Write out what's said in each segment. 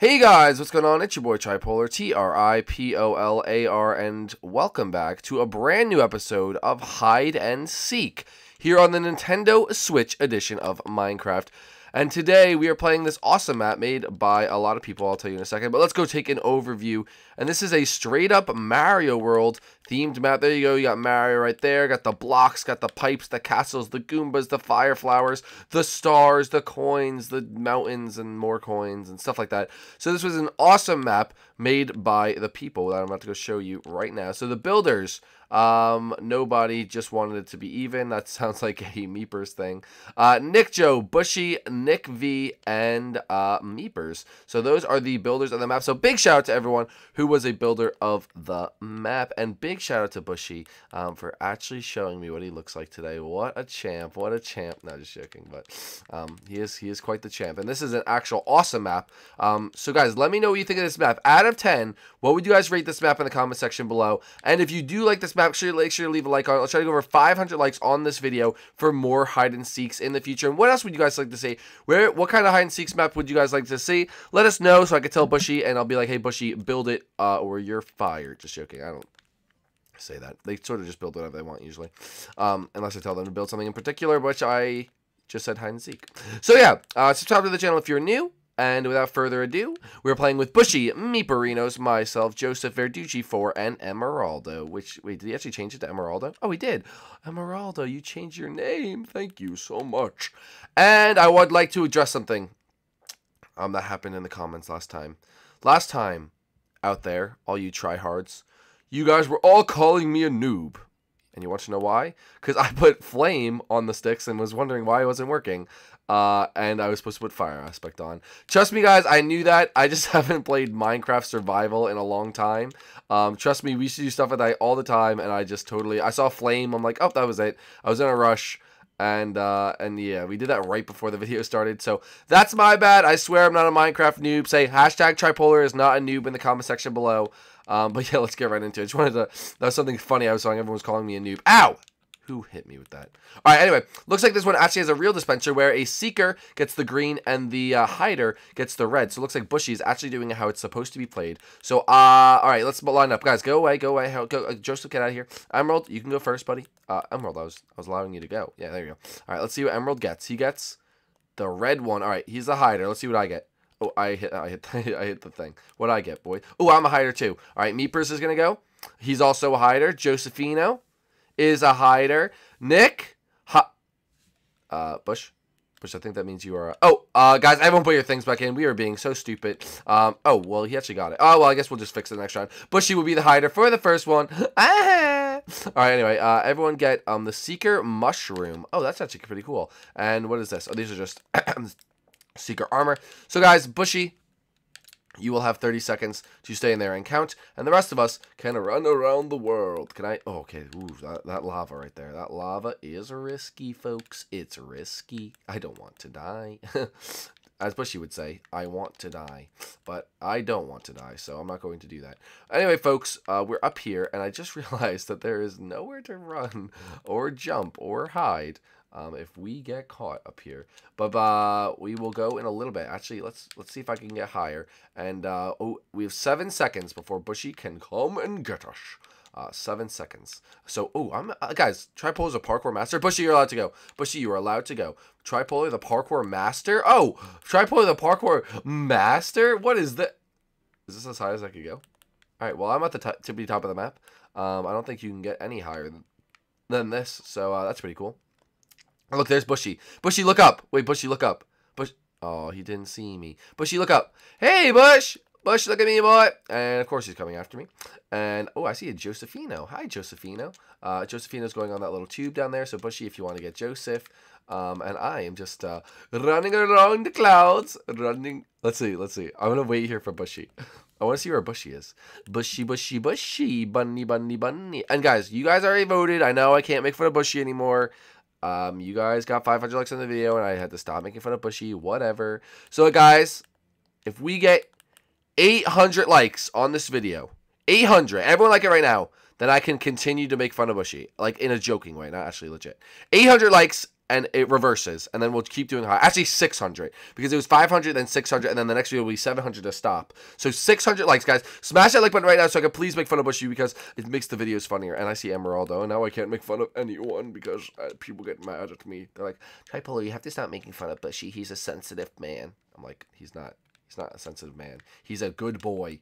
Hey guys, what's going on? It's your boy Tripolar, Tripolar, and welcome back to a brand new episode of Hide and Seek here on the Nintendo Switch edition of Minecraft. And today we are playing this awesome map made by a lot of people. I'll tell you in a second, but let's go take an overview. And this is a straight up Mario World themed map. There you go. You got Mario right there. Got the blocks, got the pipes, the castles, the Goombas, the fire flowers, the stars, the coins, the mountains, and more coins and stuff like that. So this was an awesome map made by the people that I'm about to go show you right now. So the builders, nobody, just wanted it to be even. That sounds like a Meepers thing. Nick Joe, Bushy, Nick V, and Meepers. So those are the builders of the map. So big shout out to everyone who was a builder of the map, and big shout out to Bushy for actually showing me what he looks like today. What a champ, what a champ. No, just joking, but he is quite the champ, and this is an actual awesome map. So guys, let me know what you think of this map. Out of 10, what would you guys rate this map in the comment section below? And if you do like this map, make sure to leave a like on it. I'll try to go over 500 likes on this video for more hide and seeks in the future. And what else would you guys like to see? What kind of hide and seeks map would you guys like to see? Let us know so I can tell Bushy, and I'll be like, hey Bushy, build it or you're fired. Just joking, I don't say that. They sort of just build whatever they want usually, unless I tell them to build something in particular, which I just said hide and seek. So yeah, subscribe to the channel if you're new. And without further ado, we're playing with Bushy, Meeperinos, myself, Joseph Verducci, 4, and Emeraldo. Which, wait, did he actually change it to Emeraldo? Oh, he did. Emeraldo, you changed your name. Thank you so much. And I would like to address something that happened in the comments last time. Last time, out there, all you tryhards, you guys were all calling me a noob. And you want to know why? Because I put flame on the sticks and was wondering why it wasn't working. And I was supposed to put fire aspect on. Trust me, guys, I knew that. I just haven't played Minecraft survival in a long time. Trust me, we used to do stuff like that all the time. And I just totally, I saw flame. I'm like, oh, that was it. I was in a rush. And yeah, we did that right before the video started. So that's my bad. I swear I'm not a Minecraft noob. Say hashtag Tripolar is not a noob in the comment section below. But yeah, let's get right into it. Just wanted to, that was something funny I was saying. Everyone was calling me a noob. Ow! Who hit me with that? All right, anyway, looks like this one actually has a real dispenser where a seeker gets the green and the hider gets the red. So it looks like Bushy is actually doing how it's supposed to be played. So, all right, let's line up. Guys, go away, go away. Go, Joseph, get out of here. Emerald, you can go first, buddy. Emerald, I was allowing you to go. Yeah, there you go. All right, let's see what Emerald gets. He gets the red one. All right, he's the hider. Let's see what I get. Oh, I hit the thing. What'd I get, boy? Oh, I'm a hider too. All right, Meepers is going to go. He's also a hider. Josephino is a hider. Nick, Bush, I think that means you are, guys, everyone put your things back in. We are being so stupid. Oh, well, he actually got it. Oh, well, I guess we'll just fix it next round. Bushy will be the hider for the first one. Ah! All right, anyway, everyone get, the seeker mushroom. Oh, that's actually pretty cool. And what is this? Oh, these are just seeker armor. So, guys, Bushy, you will have 30 seconds to stay in there and count, and the rest of us can run around the world. Can I? Oh, okay. Ooh, that lava right there. That lava is risky, folks. It's risky. I don't want to die. As Bushy would say, I want to die, but I don't want to die, so I'm not going to do that. Anyway, folks, we're up here, and I just realized that there is nowhere to run or jump or hide if we get caught up here. But we will go in a little bit. Actually, let's see if I can get higher. And oh, we have 7 seconds before Bushy can come and get us. 7 seconds. So, oh, I'm guys, Tripolar's a parkour master. Bushy, you're allowed to go. Bushy, you are allowed to go. Tripolar, the parkour master. Oh, Tripolar, the parkour master. What is that? Is this as high as I could go? All right. Well, I'm at the tippy top of the map. I don't think you can get any higher than this. So that's pretty cool. Oh, look, there's Bushy. Bushy, look up. Wait, Bushy, look up. Bush. Oh, he didn't see me. Bushy, look up. Hey, Bush. Bush, look at me, boy. And, of course, he's coming after me. And, oh, I see a Josephino. Hi, Josephino. Josephino's going on that little tube down there. So, Bushy, if you want to get Joseph. And I am just running around the clouds. Running. Let's see. I'm going to wait here for Bushy. I want to see where Bushy is. Bushy, Bushy, Bushy. Bunny, bunny, bunny. And, guys, you guys already voted. I know I can't make fun of Bushy anymore. You guys got 500 likes on the video, and I had to stop making fun of Bushy. Whatever. So, guys, if we get 800 likes on this video, 800, everyone like it right now, then I can continue to make fun of Bushy, like in a joking way, not actually legit. 800 likes, and it reverses, and then we'll keep doing high. Actually, 600, because it was 500, then 600, and then the next video will be 700 to stop. So 600 likes, guys. Smash that like button right now so I can please make fun of Bushy, because it makes the videos funnier. And I see Emeraldo, and now I can't make fun of anyone because people get mad at me. They're like, Tripolar, you have to stop making fun of Bushy. He's a sensitive man. I'm like, he's not a sensitive man. He's a good boy.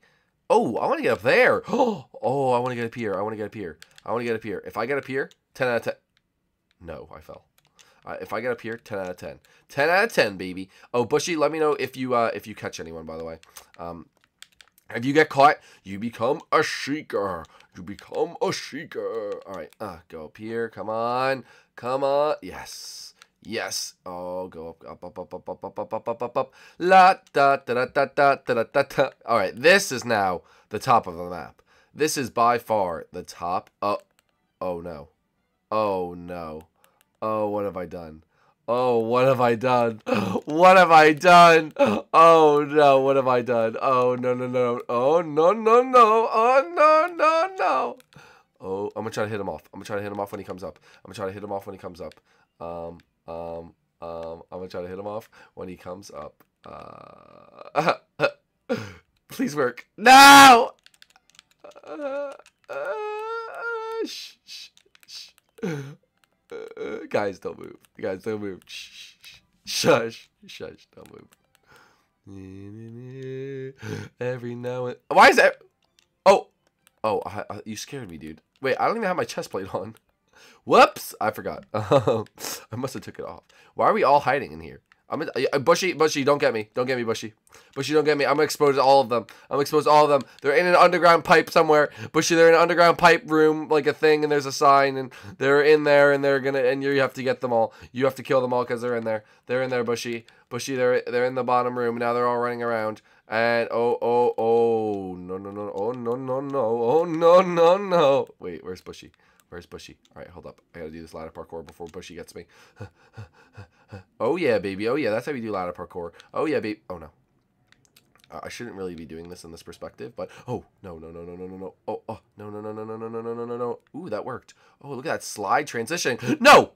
Oh, I want to get up there. Oh, I want to get up here. I want to get up here. I want to get up here. If I get up here, 10 out of 10. No, I fell. If I get up here, 10 out of 10. 10 out of 10, baby. Oh, Bushy, let me know if you catch anyone, by the way. If you get caught, you become a Sheikah. You become a Sheikah. All right, go up here. Come on. Come on. Yes. Yes. Oh, go up, up, up, up, up, up, up, up, up, up, up. La, da, da, da, da, da, da, da, da. All right, this is now the top of the map. This is by far the top. Oh, no. Oh, no. Oh, what have I done? Oh, what have I done? What have I done? Oh, no, what have I done? Oh, no, no, no. Oh, no, no, no. Oh, no, no, no. Oh, I'm going to try to hit him off. I'm going to try to hit him off when he comes up. I'm going to try to hit him off when he comes up. I'm going to try to hit him off when he comes up. Please work. No! Guys, don't move. Guys, don't move. Shh, shush, shush, don't move. Every now and... Why is that? Oh, oh, you scared me, dude. Wait, I don't even have my chest plate on. Whoops, I forgot. I must have took it off. Why are we all hiding in here? Bushy, don't get me. Don't get me, Bushy. Bushy, don't get me. I'm going to expose all of them. I'm going to expose all of them. They're in an underground pipe somewhere. Bushy, they're in an underground pipe room, like a thing, and there's a sign, and they're in there, and they're going to, and you have to get them all. You have to kill them all because they're in there. They're in there, Bushy. Bushy, they're in the bottom room. Now they're all running around. And, oh, oh, oh, no, no, no, oh, no, no, no, oh, no, no, no. Wait, where's Bushy? Where's Bushy? All right, hold up. I got to do this ladder parkour before Bushy gets me. Oh, yeah, baby. Oh, yeah, that's how we do ladder parkour. Oh, yeah, baby. Oh, no. I shouldn't really be doing this in this perspective, but... Oh, no, no, no, no, no, no, no. Oh, oh, no, no, no, no, no, no, no, no, no, no, no. Ooh, that worked. Oh, look at that slide transition. No!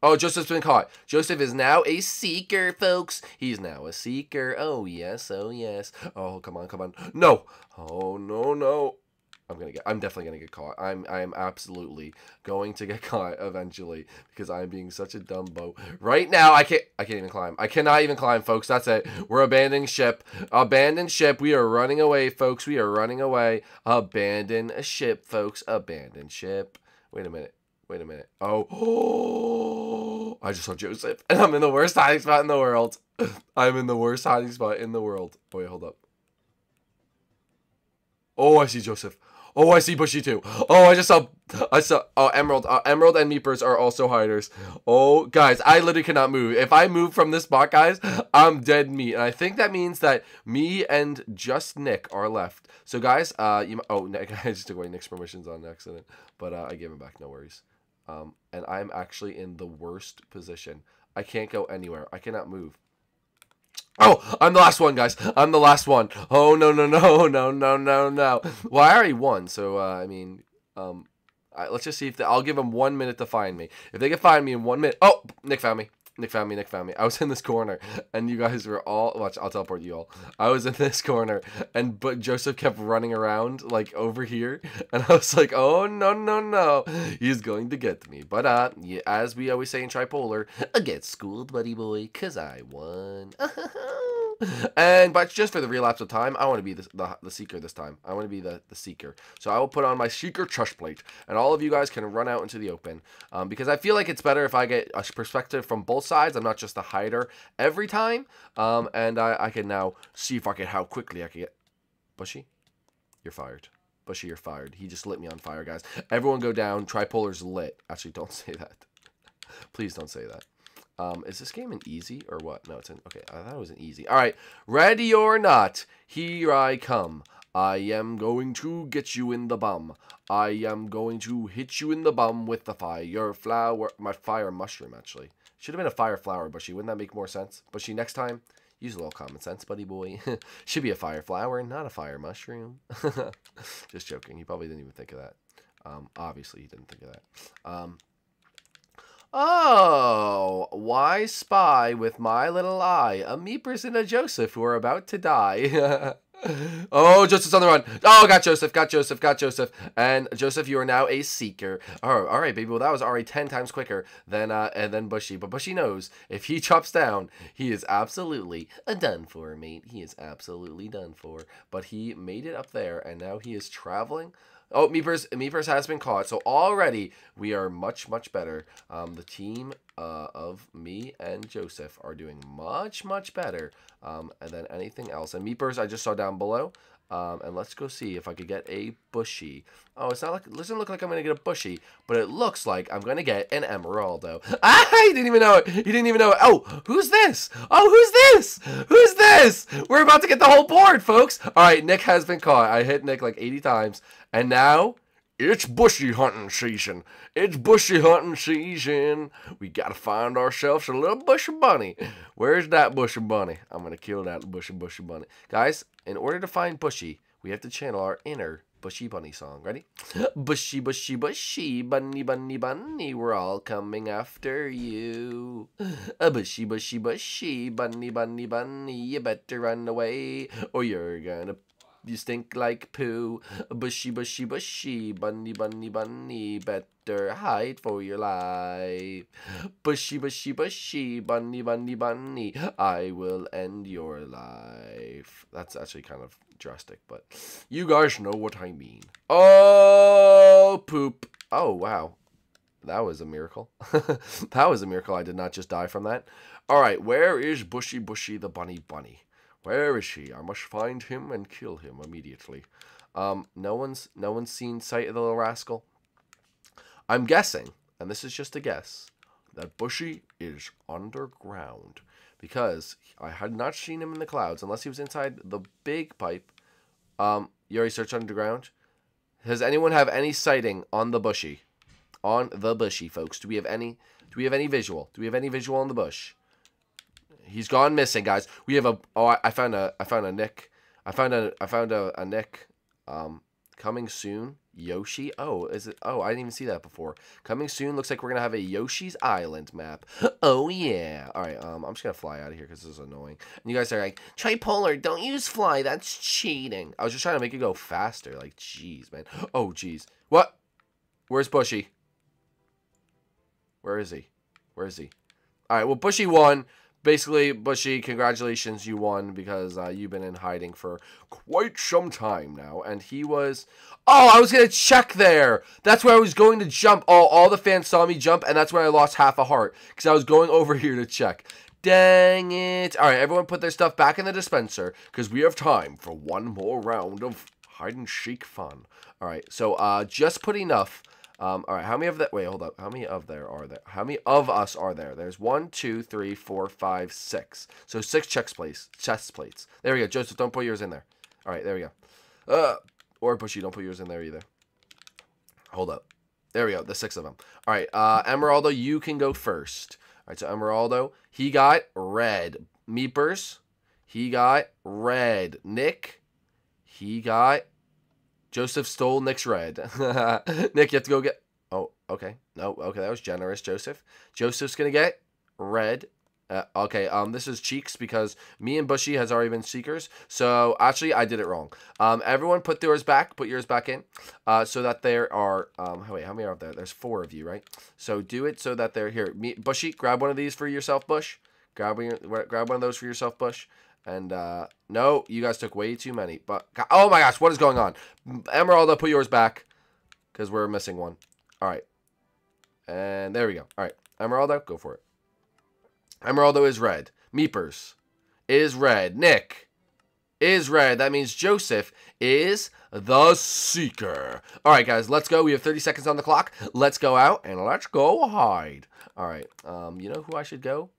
Oh, Joseph's been caught. Joseph is now a seeker, folks. He's now a seeker. Oh, yes, oh, yes. Oh, come on, come on. No! Oh, no, no. I'm definitely gonna get caught. I am absolutely going to get caught eventually because I'm being such a dumbo. Right now, I can't even climb. I cannot even climb, folks. That's it. We're abandoning ship. Abandon ship. We are running away, folks. We are running away. Abandon a ship, folks. Abandon ship. Wait a minute. Wait a minute. Oh, I just saw Joseph, and I'm in the worst hiding spot in the world. I'm in the worst hiding spot in the world. Wait, hold up. Oh, I see Joseph. Oh, I see Bushy too. Oh, I saw, oh, Emerald. Emerald and Meepers are also hiders. Oh, guys, I literally cannot move. If I move from this spot, guys, I'm dead meat. And I think that means that me and just Nick are left. So, guys, oh, Nick, I just took away Nick's permissions on accident. But I gave him back, no worries. And I'm actually in the worst position. I can't go anywhere. I cannot move. Oh, I'm the last one, guys. I'm the last one. Oh, no, no, no, no, no, no, no. Well, I already won, so, I mean, let's just see if I'll give them 1 minute to find me. If they can find me in 1 minute. Oh, Nick found me. Nick found me. Nick found me. I was in this corner, and you guys were all... Watch, I'll teleport you all. I was in this corner, but Joseph kept running around, like, over here, and I was like, oh, no, no, no. He's going to get me. But, yeah, as we always say in Tripolar, get schooled, buddy boy, because I won. And but just for the relapse of time, I want to be the seeker this time. I want to be the seeker. So I will put on my seeker chest plate, and all of you guys can run out into the open, because I feel like it's better if I get a perspective from both sides. I'm not just a hider every time. And I can now see if I can how quickly I can get. Bushy, you're fired. Bushy, you're fired. He just lit me on fire, guys. Everyone go down. Tripolar's lit. Actually, don't say that. Please don't say that. Is this game an easy or what? No, it's an... Okay, I thought it was an easy. All right. Ready or not, here I come. I am going to get you in the bum. I am going to hit you in the bum with the fire flower. My fire mushroom, actually. Should have been a fire flower, Bushy. Wouldn't that make more sense? Bushy, next time, use a little common sense, buddy boy. Should be a fire flower, not a fire mushroom. Just joking. He probably didn't even think of that. Obviously, he didn't think of that. Oh, why spy with my little eye a Meepers and a Joseph who are about to die? Oh, Joseph's on the run. Oh, got Joseph, got Joseph, got Joseph. And Joseph, you are now a seeker. Oh, all right, baby. Well, that was already 10 times quicker than and then Bushy. But Bushy knows if he chops down, he is absolutely done for, mate. He is absolutely done for. But he made it up there, and now he is traveling. Oh, Meepers has been caught. So already we are much, much better. The team of me and Joseph are doing much, much better than anything else. And Meepers I just saw down below. And let's go see if I could get a Bushy. Oh, it's not like, it doesn't look like I'm going to get a Bushy, but it looks like I'm going to get an Emeraldo. Ah, you didn't even know it. You didn't even know it. Oh, who's this? Oh, who's this? Who's this? We're about to get the whole board, folks. All right, Nick has been caught. I hit Nick like 80 times. And now it's Bushy hunting season. It's Bushy hunting season. We got to find ourselves a little Bushy bunny. Where's that Bushy bunny? I'm going to kill that Bushy bunny. Guys, in order to find Bushy, we have to channel our inner Bushy Bunny song. Ready? Bushy, Bushy, Bushy, Bunny, Bunny, Bunny, we're all coming after you. Bushy, Bushy, Bushy, Bunny, Bunny, Bunny, you better run away or you're gonna stink like poo. Bushy, Bushy, Bushy, Bunny, Bunny, Bunny, better hide for your life. Bushy, Bushy, Bushy, Bunny, Bunny, Bunny, I will end your life. That's actually kind of drastic, but you guys know what I mean. Oh, poop. Oh, wow. That was a miracle. That was a miracle. I did not just die from that. All right, where is Bushy, Bushy, the bunny bunny? Where is she? I must find him and kill him immediately. No one's seen sight of the little rascal. I'm guessing, and this is just a guess, that Bushy is underground because I had not seen him in the clouds unless he was inside the big pipe. You already searched underground? Does anyone have any sighting on the Bushy? On the Bushy, folks. Do we have any? Do we have any visual? Do we have any visual on the bush? He's gone missing, guys. We have a. Oh, I found a Nick. I found a Nick. Coming soon, Yoshi. Oh, is it? Oh, I didn't even see that before. Coming soon. Looks like we're gonna have a Yoshi's Island map. Oh yeah. All right. I'm just gonna fly out of here because this is annoying. And you guys are like, Tripolar, don't use fly. That's cheating. I was just trying to make it go faster. Like, jeez, man. Oh, jeez. What? Where's Bushy? Where is he? Where is he? All right. Well, Bushy won. Basically, Bushy, congratulations, you won because you've been in hiding for quite some time now. And he was... Oh, I was going to check there. That's where I was going to jump. Oh, all the fans saw me jump, and that's when I lost half a heart because I was going over here to check. Dang it. All right, everyone put their stuff back in the dispenser because we have time for one more round of hide-and-seek fun. All right, so just put enough... all right, how many of that? Wait, hold up. How many of there are there? How many of us are there? There's 1, 2, 3, 4, 5, 6. So 6 chest plates. There we go. Joseph, don't put yours in there. All right, there we go. Or Bushy, don't put yours in there either. Hold up. There we go. The 6 of them. All right, Emeraldo, you can go first. All right, so Emeraldo, he got red. Meepers, he got red. Nick, he got. Joseph stole Nick's red. Nick, you have to go get... Oh, okay. No, okay, that was generous, Joseph. Joseph's going to get red. Okay, this is Cheeks because me and Bushy has already been seekers. So, actually, I did it wrong. Everyone put yours back. Put yours back in. So that there are... wait, how many are there? There's 4 of you, right? So, do it so that they're... Here, me, Bushy, grab one of these for yourself, Bush. Grab one of those for yourself, Bush. And, no, you guys took way too many. But oh, my gosh, what is going on? Emeraldo, put yours back because we're missing one. All right. And there we go. All right. Emeraldo, go for it. Emeraldo is red. Meepers is red. Nick is red. That means Joseph is the seeker. All right, guys, let's go. We have 30 seconds on the clock. Let's go out and let's go hide. All right. You know who I should go?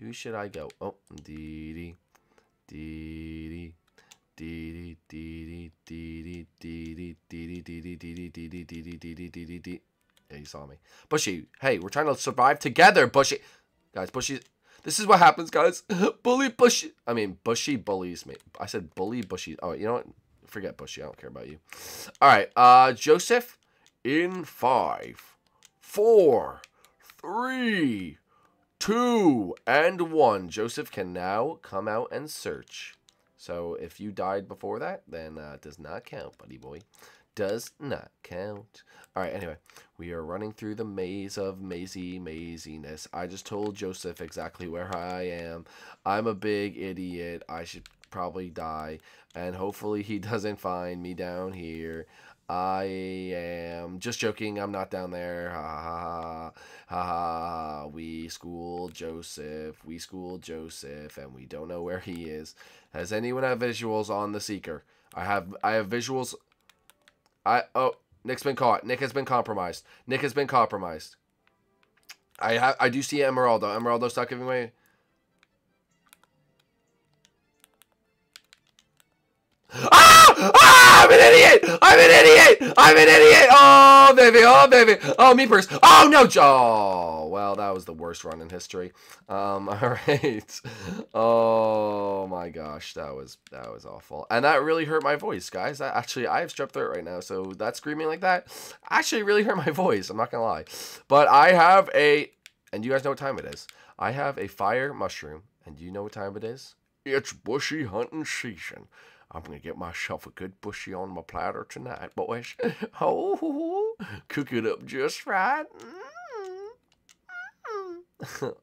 Who should I go? Oh, Dee-dee. Dee dee dee dee dee dee. Yeah, you saw me. Bushy, hey, we're trying to survive together, Bushy. Guys, Bushy, this is what happens, guys. Bully Bushy. I mean, Bushy bullies me. I said bully Bushy. Oh, you know what? Forget Bushy. I don't care about you. All right, Joseph in 5, 4, 3, 2, and 1. Joseph can now come out and search. So if you died before that, then it does not count, buddy boy. Does not count. All right, anyway, we are running through the maze of maziness. I just told Joseph exactly where I am. I'm a big idiot. I should probably die, and hopefully he doesn't find me down here. I am just joking. I'm not down there. Ha ha ha ha ha. We school Joseph. We school Joseph, and we don't know where he is. Does anyone have visuals on the seeker? I have visuals. Oh, Nick's been caught. Nick has been compromised. Nick has been compromised. I do see Emeraldo. Emeraldo, stop giving away. Ah! Ah! I'm an idiot! I'm an idiot! I'm an idiot! Oh, baby! Oh, baby! Oh, Meepers! Oh, no! Oh, well, that was the worst run in history. All right. Oh, my gosh. That was awful. And that really hurt my voice, guys. Actually, I have strep throat right now, so that screaming like that actually really hurt my voice. I'm not going to lie. But I have a... And you guys know what time it is. I have a fire mushroom. And do you know what time it is? It's bushy hunting season. I'm going to get myself a good bushy on my platter tonight, boys. Oh, cook it up just right.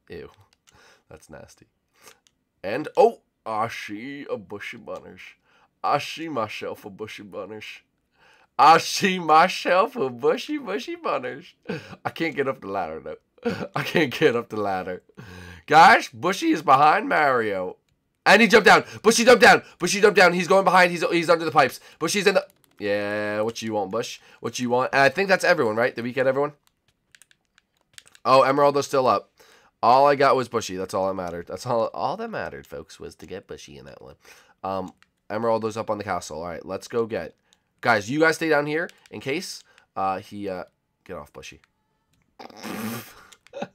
Ew, that's nasty. And, oh, I see a bushy bunnish. I see myself a bushy bunnish. I see myself a bushy bunnish. I can't get up the ladder, though. I can't get up the ladder. Guys, Bushy is behind Mario. And he jumped down. Bushy jumped down. Bushy jumped down. He's going behind. He's under the pipes. Bushy's in the... Yeah, what you want, Bush? What you want? And I think that's everyone, right? Did we get everyone? Oh, Emeraldo's still up. All I got was Bushy. That's all that mattered. That's all that mattered, folks, was to get Bushy in that one. Emeraldo's up on the castle. All right, let's go get... Guys, you guys stay down here in case he... Get off, Bushy. I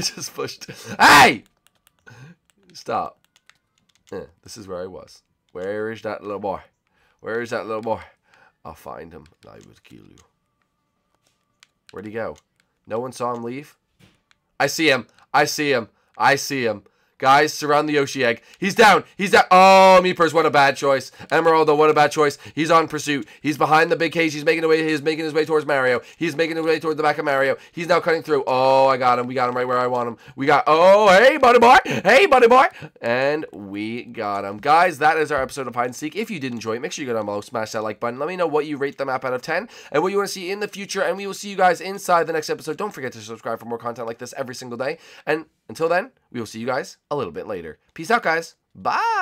just pushed... Hey! Stop. Yeah, this is where I was. Where is that little boy? Where is that little boy? I'll find him and I will kill you. Where'd he go? No one saw him leave? I see him. I see him. I see him. Guys, surround the Yoshi egg. He's down. He's down. Oh, Meepers, what a bad choice. Emeraldo, what a bad choice. He's on pursuit. He's behind the big cage. He's making his way towards Mario. He's making his way towards the back of Mario. He's now cutting through. Oh, I got him. We got him right where I want him. We got... Oh, hey, buddy boy. Hey, buddy boy. And we got him. Guys, that is our episode of Hide and Seek. If you did enjoy it, make sure you go down below, smash that like button. Let me know what you rate the map out of 10 and what you want to see in the future. And we will see you guys inside the next episode. Don't forget to subscribe for more content like this every single day. And until then, we will see you guys a little bit later. Peace out, guys. Bye.